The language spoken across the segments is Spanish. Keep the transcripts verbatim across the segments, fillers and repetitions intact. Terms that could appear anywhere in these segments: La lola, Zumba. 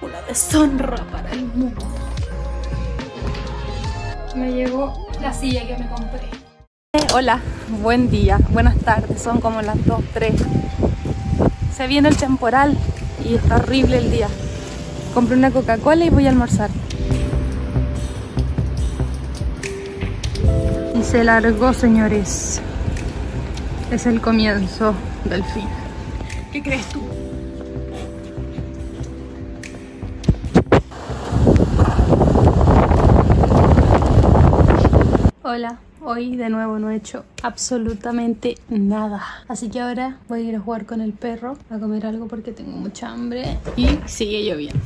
Una deshonra para el mundo. Me llegó la silla que me compré. Hola, buen día, buenas tardes, son como las dos, tres. Se viene el temporal y está horrible el día. Compré una Coca-Cola y voy a almorzar. Y se largó, señores. Es el comienzo del fin. ¿Qué crees tú? Hola, hoy de nuevo no he hecho absolutamente nada. Así que ahora voy a ir a jugar con el perro, a comer algo porque tengo mucha hambre y sigue lloviendo.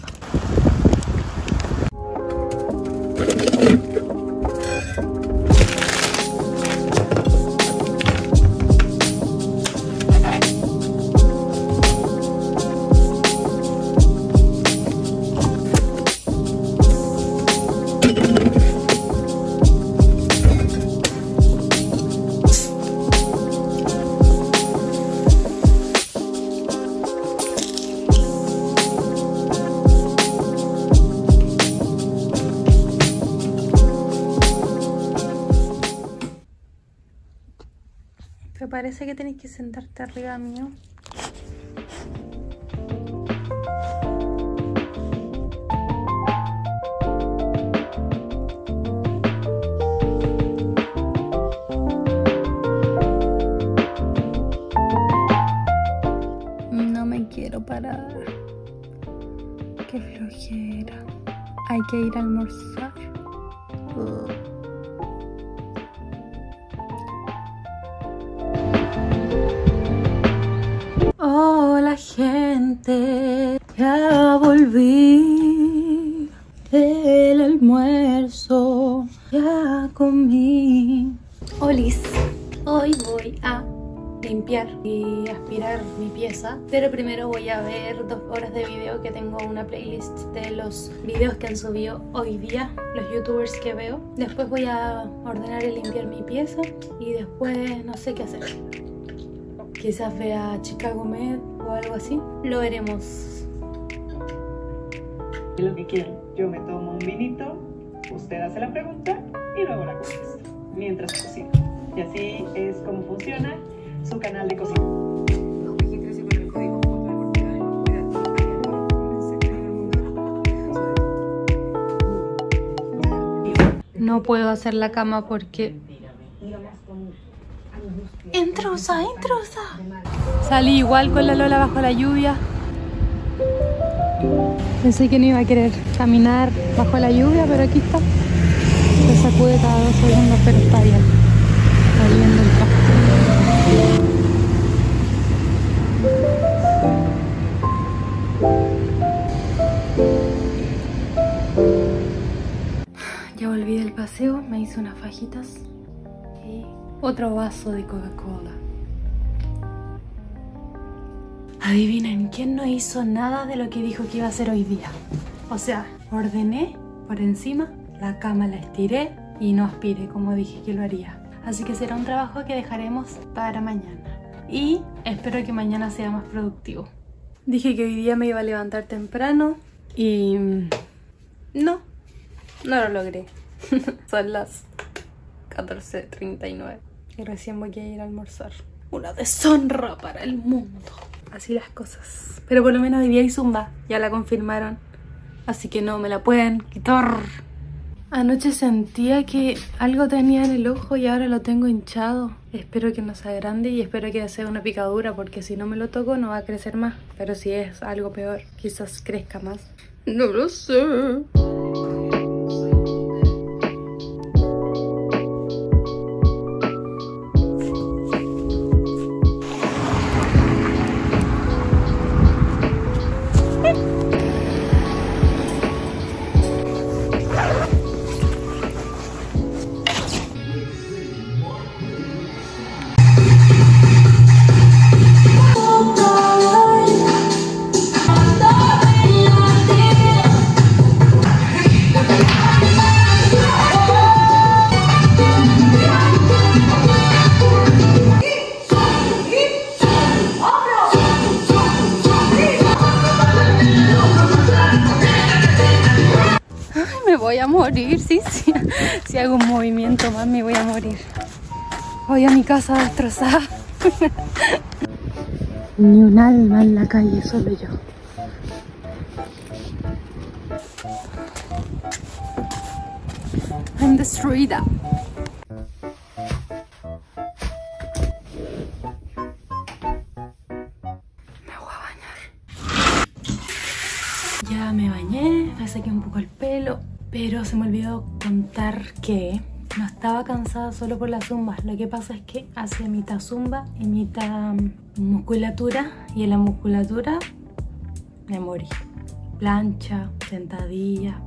Parece que tenés que sentarte arriba mío. No me quiero parar. Qué flojera. Hay que ir a almorzar. Ugh. Hola gente, ya volví del almuerzo, ya comí. Olis, hoy voy a limpiar y aspirar mi pieza, pero primero voy a ver dos horas de video que tengo una playlist de los videos que han subido hoy día los youtubers que veo. Después voy a ordenar y limpiar mi pieza y después no sé qué hacer. Quizás vea Chicago Med o algo así. Lo veremos. Lo que quiero. Yo me tomo un vinito, usted hace la pregunta y luego la contesta. Mientras cocina. Y así es como funciona su canal de cocina. No puedo hacer la cama porque... ¡Intrusa, intrusa! Salí igual con la Lola bajo la lluvia. Pensé que no iba a querer caminar bajo la lluvia, pero aquí está. Se sacude cada dos segundos, pero está bien. Está viendo el casco. Ya volví del paseo, me hice unas fajitas. Otro vaso de Coca-Cola. Adivinen, ¿quién no hizo nada de lo que dijo que iba a hacer hoy día? O sea, ordené por encima, la cama la estiré y no aspiré como dije que lo haría. Así que será un trabajo que dejaremos para mañana. Y espero que mañana sea más productivo. Dije que hoy día me iba a levantar temprano y... no, no lo logré. Son las catorce treinta y nueve. Y recién voy a ir a almorzar. Una deshonra para el mundo. Así las cosas. Pero por lo menos vivía y Zumba. Ya la confirmaron. Así que no me la pueden quitar. Anoche sentía que algo tenía en el ojo y ahora lo tengo hinchado. Espero que no sea grande y espero que sea una picadura, porque si no me lo toco no va a crecer más. Pero si es algo peor, quizás crezca más. No lo sé. me voy a morir, sí, sí. Si hago un movimiento más me voy a morir. Voy a mi casa destrozada. Ni un alma en la calle, solo yo. I'm destruida. Me bañé, me saqué un poco el pelo, pero se me olvidó contar que no estaba cansada solo por las zumbas. Lo que pasa es que hace mitad zumba y mitad musculatura, y en la musculatura me morí. Plancha, sentadilla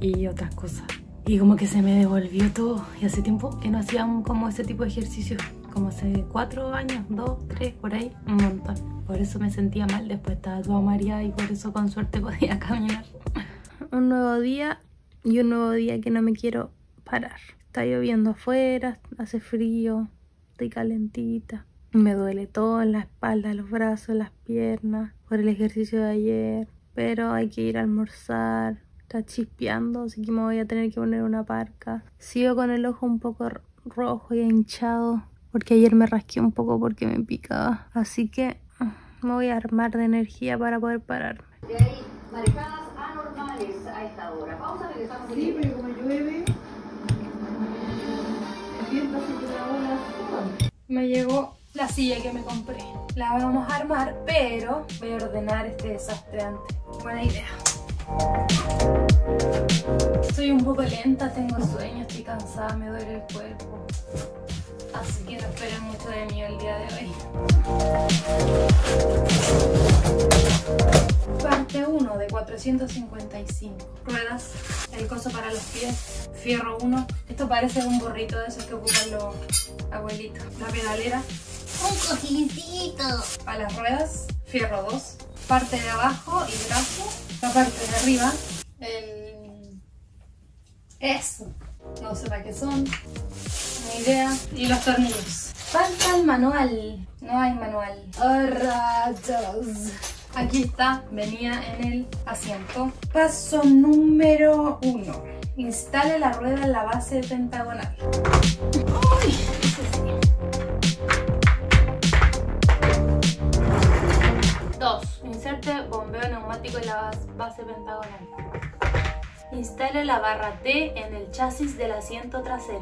y otras cosas. Y como que se me devolvió todo, y hace tiempo que no hacían como ese tipo de ejercicios. Como hace cuatro años, dos, tres, por ahí, un montón. Por eso me sentía mal, después estaba toda mareada y por eso con suerte podía caminar. Un nuevo día y un nuevo día que no me quiero parar. Está lloviendo afuera, hace frío, estoy calentita. Me duele todo, la espalda, los brazos, las piernas, por el ejercicio de ayer. Pero hay que ir a almorzar, está chispeando, así que me voy a tener que poner una parca. Sigo con el ojo un poco rojo y hinchado, porque ayer me rasqué un poco porque me picaba. Así que me voy a armar de energía para poder pararme. De ahí, marcadas anormales a esta hora. Vamos a ver, estamos sí, pero como llueve, el viento hace que la ola suba. Me llegó la silla que me compré. La vamos a armar, pero voy a ordenar este desastre antes. Buena idea. Soy un poco lenta, tengo sueño, estoy cansada, me duele el cuerpo. Así que no esperen mucho de mí el día de hoy. Parte uno de cuatrocientos cincuenta y cinco. Ruedas, el coso para los pies, fierro uno. Esto parece un gorrito de esos que ocupan los abuelitos. La pedalera, un cojincito. Para las ruedas, fierro dos. Parte de abajo y brazo. La parte de arriba, el... eso. No sé para qué son. Ni idea. Y los tornillos. Falta el manual. No hay manual. Oh, rayos. Aquí está. Venía en el asiento. Paso número uno. Instale la rueda en la base pentagonal. ¡Uy! Dos. Inserte bombeo neumático en la base pentagonal. Instale la barra T en el chasis del asiento trasero.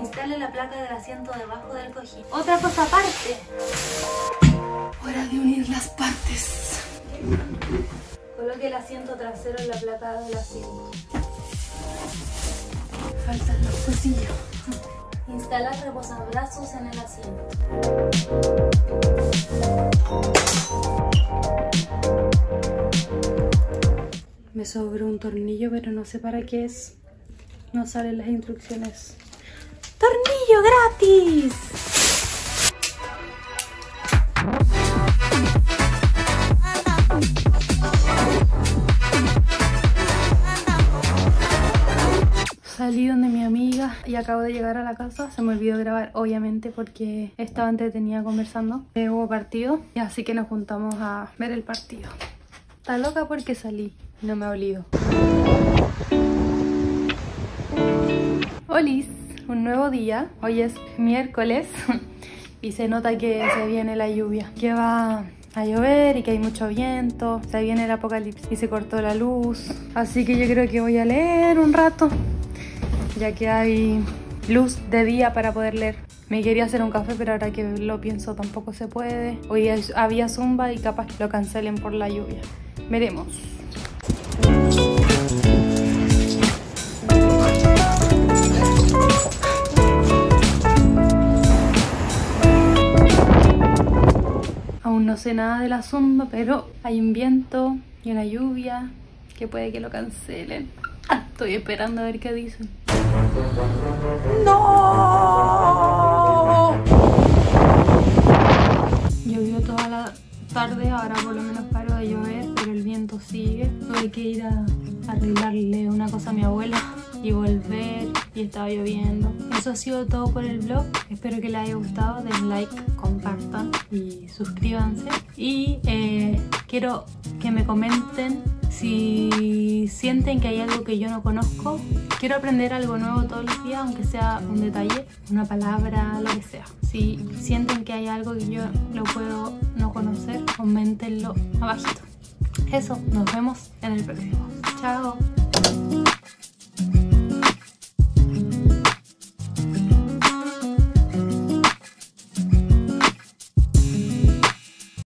Instale la placa del asiento debajo del cojín. Otra cosa aparte. Hora de unir las partes. Coloque el asiento trasero en la placa del asiento. Faltan los cosillos. Instala reposabrazos en el asiento. Me sobró un tornillo, pero no sé para qué es. No salen las instrucciones. ¡Tornillo gratis! Salí donde mi amiga y acabo de llegar a la casa. Se me olvidó grabar, obviamente, porque estaba entretenida conversando. Eh, hubo partido, y así que nos juntamos a ver el partido. Está loca porque salí, no me olvido. Olis, un nuevo día. Hoy es miércoles y se nota que se viene la lluvia. Que va a llover y que hay mucho viento. Se viene el apocalipsis y se cortó la luz. Así que yo creo que voy a leer un rato, ya que hay luz de día para poder leer. Me quería hacer un café, pero ahora que lo pienso tampoco se puede. Hoy había zumba y capaz que lo cancelen por la lluvia. Veremos. Aún no sé nada de la zumba, pero hay un viento y una lluvia que puede que lo cancelen. Ah, estoy esperando a ver qué dicen. ¡No! Llovió toda la tarde, ahora por lo menos paró de llover, pero el viento sigue. Tuve que ir a arreglarle una cosa a mi abuela y volver, y estaba lloviendo. Eso ha sido todo por el vlog. Espero que les haya gustado. Den like, compartan y suscríbanse. Y eh, Quiero que me comenten si sienten que hay algo que yo no conozco. Quiero aprender algo nuevo todos los días, aunque sea un detalle, una palabra, lo que sea. Si sienten que hay algo que yo lo puedo no conocer, coméntenlo abajito. Eso, nos vemos en el próximo. Chao.